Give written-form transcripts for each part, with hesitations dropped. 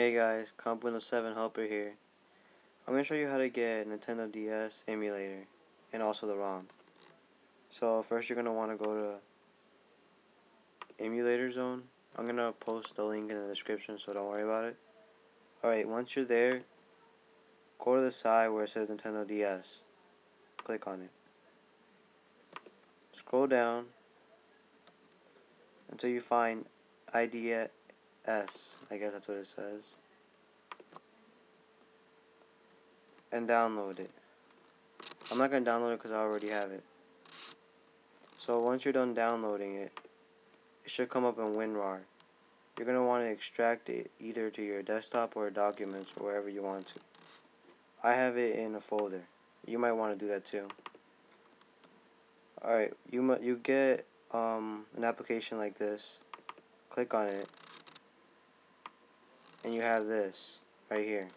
Hey guys, CompWindows7Helper here. I'm going to show you how to get Nintendo DS emulator and also the ROM. So first you're going to want to go to Emulator Zone. I'm going to post the link in the description, so don't worry about it. Alright, once you're there, go to the side where it says Nintendo DS. Click on it. Scroll down until you find iDeaS. I guess that's what it says, and download it. I'm not going to download it because I already have it. So once you're done downloading it, it should come up in WinRAR. You're going to want to extract it either to your desktop or documents or wherever you want to. I have it in a folder. You might want to do that too. Alright, you get an application like this. Click on it. And you have this right here.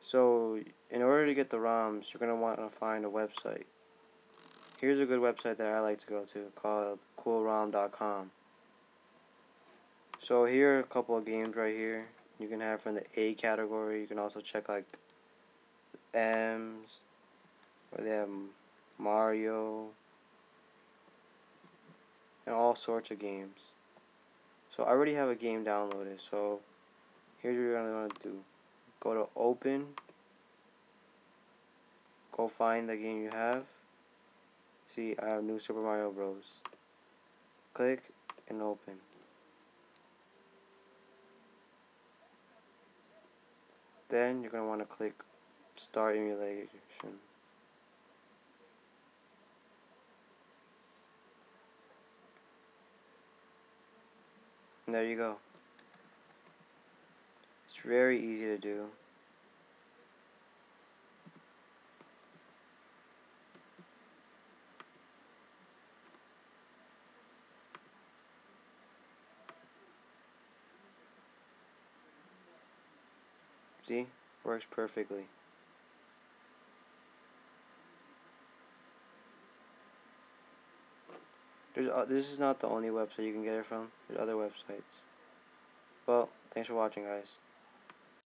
So in order to get the ROMs, you're going to want to find a website. Here's a good website that I like to go to called coolrom.com. So here are a couple of games right here. You can have from the A category. You can also check like M's, or they have Mario and all sorts of games. So I already have a game downloaded, so here's what you're going to want to do. Go to open, go find the game you have. See, I have New Super Mario Bros. Click and open. Then you're going to want to click Start Emulation. There you go. It's very easy to do. See? Works perfectly. This is not the only website you can get it from. There's other websites. Well, thanks for watching, guys.